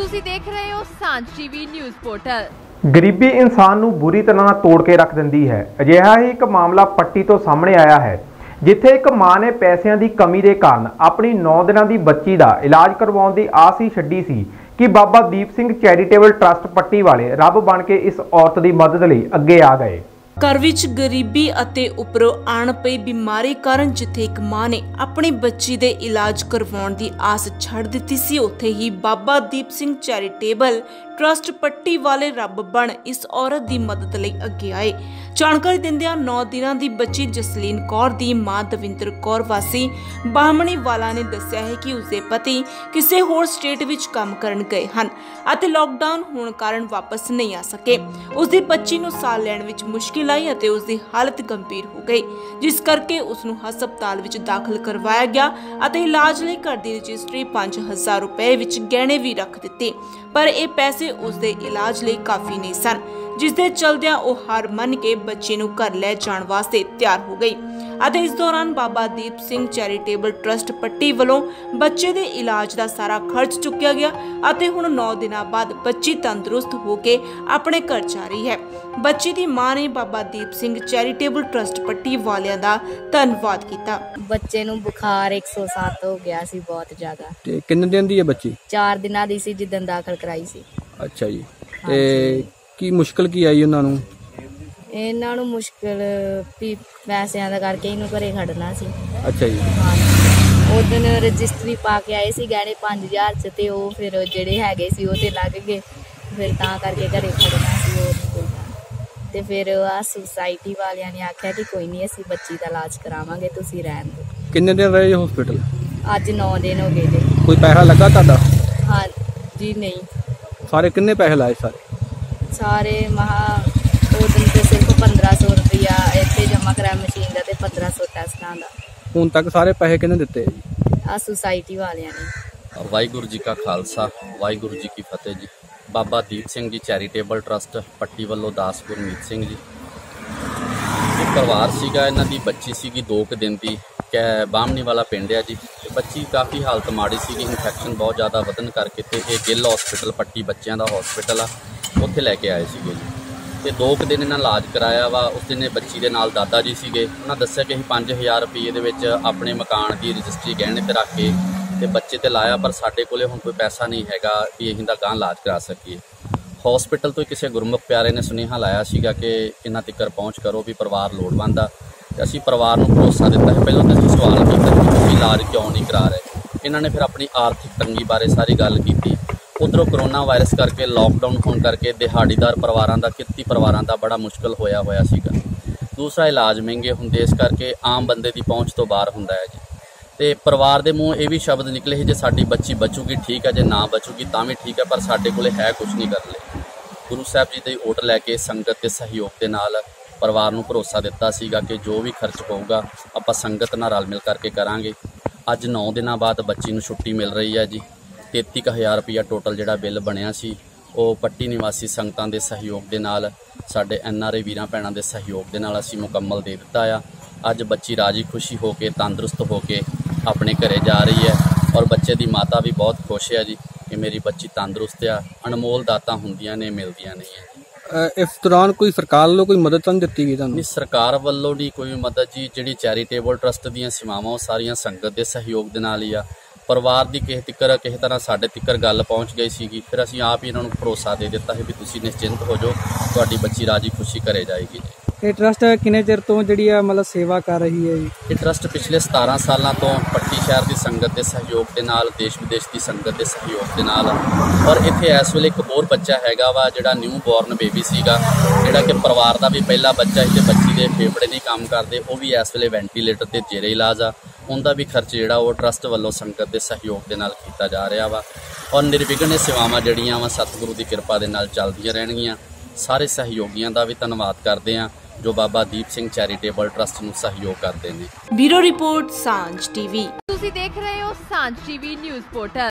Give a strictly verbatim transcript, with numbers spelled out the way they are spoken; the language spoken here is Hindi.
ਤੁਸੀਂ ਦੇਖ ਰਹੇ ਹੋ सांच टीवी ਨਿਊਜ਼ ਪੋਰਟਲ। ਗਰੀਬੀ ਇਨਸਾਨ ਨੂੰ ਬੁਰੀ ਤਰ੍ਹਾਂ ਤੋੜ ਕੇ ਰੱਖ ਦਿੰਦੀ ਹੈ। ਅਜਿਹਾ ਹੀ ਇੱਕ ਮਾਮਲਾ ਪੱਟੀ ਤੋਂ ਸਾਹਮਣੇ ਆਇਆ ਹੈ, ਜਿੱਥੇ ਇੱਕ ਮਾਂ ਨੇ ਪੈਸਿਆਂ ਦੀ ਕਮੀ ਦੇ ਕਾਰਨ ਆਪਣੀ ਨੌ ਦਿਨਾਂ ਦੀ ਬੱਚੀ ਦਾ ਇਲਾਜ ਕਰਵਾਉਣ ਦੀ ਆਸ ਹੀ ਛੱਡੀ ਸੀ ਕਿ ਬਾਬਾ ਦੀਪ ਸਿੰਘ ਚੈਰਿਟੇਬਲ ट्रस्ट ਪੱਟੀ ਵਾਲੇ ਰੱਬ ਬਣ ਕੇ ਇਸ ਔਰਤ ਦੀ ਮਦਦ ਲਈ ਅੱਗੇ ਆ ਗਏ। ਘਰ ਵਿੱਚ ਗਰੀਬੀ ਅਤੇ ਉੱਪਰੋਂ ਆਣ ਪਈ ਬਿਮਾਰੀ ਕਾਰਨ ਜਿੱਥੇ ਇੱਕ ਮਾਂ ਨੇ ਆਪਣੇ ਬੱਚੀ ਦੇ ਇਲਾਜ ਕਰਵਾਉਣ ਦੀ ਆਸ ਛੱਡ ਦਿੱਤੀ ਸੀ, ਉੱਥੇ ਹੀ ਬਾਬਾ ਦੀਪ ਸਿੰਘ ਚੈਰੀਟੇਬਲ ट्रस्ट पट्टी वाले रब बन इस औरत दी मदद लई अगे आए। जानकारी दिंदियां नौ दिनां दी बच्ची जसलीन कौर दी मां दविंदर कौर वासी बामणी वाला ने दस्सिया है कि उसके पति किसी होर स्टेट विच काम करन गए हन अते लॉकडाउन होण कारण वापस नहीं आ सके। उसकी बच्ची नूं साह लैण विच मुश्किल आई अते उसकी हालत गंभीर हो गई, जिस करके उसनूं हस्पताल विच दाखिल करवाया गया अते इलाज लई घर दी रजिस्ट्री पांच हज़ार रुपए विच गहणे भी रख दित्ते, पर ये पैसे उसके इलाज लिए काफ़ी नहीं सन, जिसके चलदिया वह हार मन के बच्चे नूं घर लै जाण वास्ते तैयार हो गई। ਅਤੇ इस दौरान बाबा दीप सिंह चैरिटेबल ट्रस्ट पट्टी वालों बच्चे के इलाज का सारा खर्च चुकया गया ਅਤੇ ਹੁਣ नौ दिन बाद बच्ची तंदुरुस्त होके अपने घर जा रही है। बच्ची की मां ने बाबा दीप सिंह चैरिटेबल ट्रस्ट पट्टी वालिया का धन्यवाद किया। बच्चे ਨੂੰ बुखार एक सौ सात हो गया ਸੀ बहुत ज्यादा। ਕਿੰਨੇ ਦਿਨ ਦੀ ਹੈ ਬੱਚੀ? चार ਦਿਨਾਂ ਦੀ ਸੀ ਜਦੋਂ ਦਾਖਲ ਕਰਾਈ ਸੀ। अच्छा जी, ਤੇ ਕੀ ਮੁਸ਼ਕਲ ਕੀ ਆਈ ਉਹਨਾਂ ਨੂੰ? ਇਹਨਾਂ ਨੂੰ ਮੁਸ਼ਕਿਲ ਵੀ ਪੈਸਿਆਂ ਦਾ ਕਰਕੇ ਇਹਨੂੰ ਘਰੇ ਖੜਨਾ ਸੀ। ਅੱਛਾ ਜੀ। ਹਾਂ, ਉਹ ਦਿਨ ਰਜਿਸਟਰੀ ਪਾ ਕੇ ਆਏ ਸੀ ਗਹਿਣੇ ਪੰਜ ਹਜ਼ਾਰ ਚ, ਤੇ ਉਹ ਫਿਰ ਜਿਹੜੇ ਹੈਗੇ ਸੀ ਉਹ ਤੇ ਲੱਗ ਗਏ, ਫਿਰ ਤਾਂ ਕਰਕੇ ਘਰੇ ਖੜਨਾ ਸੀ ਉਹ। ਤੇ ਫਿਰ ਆ ਸੁਸਾਇਟੀ ਵਾਲਿਆਂ ਨੇ ਆਖਿਆ ਕਿ ਕੋਈ ਨਹੀਂ ਅਸੀਂ ਬੱਚੀ ਦਾ ਇਲਾਜ ਕਰਾਵਾਂਗੇ, ਤੁਸੀਂ ਰਹਿਣ ਦਿਓ। ਕਿੰਨੇ ਦਿਨ ਰਹੇ ਹਸਪੀਟਲ? ਅੱਜ ਨੌ ਦਿਨ ਹੋ ਗਏ ਜੀ। ਕੋਈ ਪੈਸਾ ਲੱਗਾ ਤੁਹਾਡਾ? ਹਾਂ ਜੀ। ਨਹੀਂ। ਸਾਰੇ ਕਿੰਨੇ ਪੈਸੇ ਲਾਏ? ਸਾਰੇ ਸਾਰੇ ਮਹਾ सिर्फ पंद्रह सौ रुपया इतने जमा कराया मशीन का, पंद्रह सौ टेस्टा का। हूँ तक सारे पैसे किन्हें दिते? आ सोसाइटी वाले ने। वाहगुरु जी का खालसा, वाहगुरु जी की फतेह जी। बाबा दीप सिंह जी चैरिटेबल ट्रस्ट पट्टी वालों दास गुरमीत सिंह जी परिवार सीगा, इन्हां दी बच्ची सीगी दो क दिन दी, बामनी वाला पिंड है जी। बच्ची काफ़ी हालत माड़ी सी, इन्फेक्शन बहुत ज़्यादा वधन करके ते इह गिल हॉस्पिटल पट्टी बच्चों का हॉस्पिटल आ उत्थे लैके आए थे जी। तो दो क दिन इन्होंने इलाज कराया वा। उस दिन बच्ची के नाल दादा जी सीगे, उन्होंने दस्सिया कि पाँच हज़ार रुपये अपने मकान की रजिस्ट्री गहने पर रख के ते बच्चे ते लाया, पर साढ़े कोले हुण कोई पैसा नहीं हैगा भी असीं दा गां इलाज करा सकीए। हॉस्पिटल तो किसी गुरमुख प्यारे ने सुनेहा लाया सीगा कि इन्हां तिकर पहुँच करो भी परिवार लोड़वंद आ। असीं परिवार नूं भरोसा दिता है। पहलों तो सवाल कीता कि इलाज क्यों नहीं करा रहे, इन्होंने फिर अपनी आर्थिक तंगी बारे सारी गल की। उधरों करोना वायरस करके लॉकडाउन होने करके दिहाड़ीदार परिवारों का, किरती परिवारों का बड़ा मुश्किल होया होया सीगा। दूसरा इलाज महंगे होंदे, इस करके आम बंदे की पहुँच तो बाहर होंदा है जी। तो परिवार के मूँह ये भी शब्द निकले है जे साड़ी बच्ची बचूगी ठीक है, जे ना बचूगी तां भी ठीक है, पर साढ़े कोले है कुछ नहीं कर ले। गुरु साहब जी की ओट लैके संगत के सहयोग के नाल परिवार नूं भरोसा दिता सीगा कि जो भी खर्च पऊगा आपां संगत नाल रल मिल करके करांगे। अज नौ दिनां बाद बच्ची नूं छुट्टी मिल रही है जी। तेती का हज़ार रुपया टोटल जिहड़ा बिल बनिया सी वो पट्टी निवासी संगतां दे सहयोग दे नाल, साडे एन आर आई वीरां भैणां दे सहयोग दे नाल असीं मुकम्मल दे दित्ता आ। अज बच्ची राजी खुशी होकर तंदुरुस्त होकर अपने घरे जा रही है, और बच्चे दी माता भी बहुत खुश है जी कि मेरी बच्ची तंदुरुस्त आ। अनमोल दातां हुंदियां ने, मिलदियां नहीं है। इस दौरान कोई सरकार वालों कोई मदद नहीं दी गई? नहीं, सरकार वालों नहीं कोई मदद जी। जिहड़ी चैरिटेबल ट्रस्ट दीयां सेवावां सारियां संगत के सहयोग दे नाल ही आ। परिवार की किसी तिकर किसी तरह साढ़े तिकर गल पहुँच गई सी, फिर असीं आप ही इन्होंने भरोसा दे दिता है भी तुसीं निश्चिंत हो जाओ, तुहाडी बच्ची राजी खुशी करे जाएगी। ये ट्रस्ट किन्ने चिर तो जिहड़ी आ मतलब सेवा कर रही है? ये ट्रस्ट पिछले सतारह सालों तो पट्टी शहर की संगत के सहयोग के नाल, देश विदेश की संगत के सहयोग के नाल, और इत्थे इस वेले एक होर बच्चा हैगा वा जिहड़ा न्यू बॉर्न बेबी सीगा, जिहड़ा कि परिवार का भी पहला बच्चा है। बच्ची के फेफड़े नहीं काम करते, वो भी इस वेले वेंटीलेटर ते जेरे इलाज आ। उनका भी खर्च जिहड़ा वो ट्रस्ट वालों संगत के सहयोग के नाल कीता जा रहा वा। और निर्विघ्न सेवावां जिहड़ियां वा सतगुरु की कृपा दे नाल चलदियां रहणगीयां। सारे सहयोगियों का भी धन्यवाद करते हैं जो बाबा दीप सिंह चैरिटेबल ट्रस्ट नूं सहयोग करते हैं। ब्यूरो रिपोर्ट सांच टीवी। तुसीं देख रहे हो सांच टीवी न्यूज़ पोर्टल।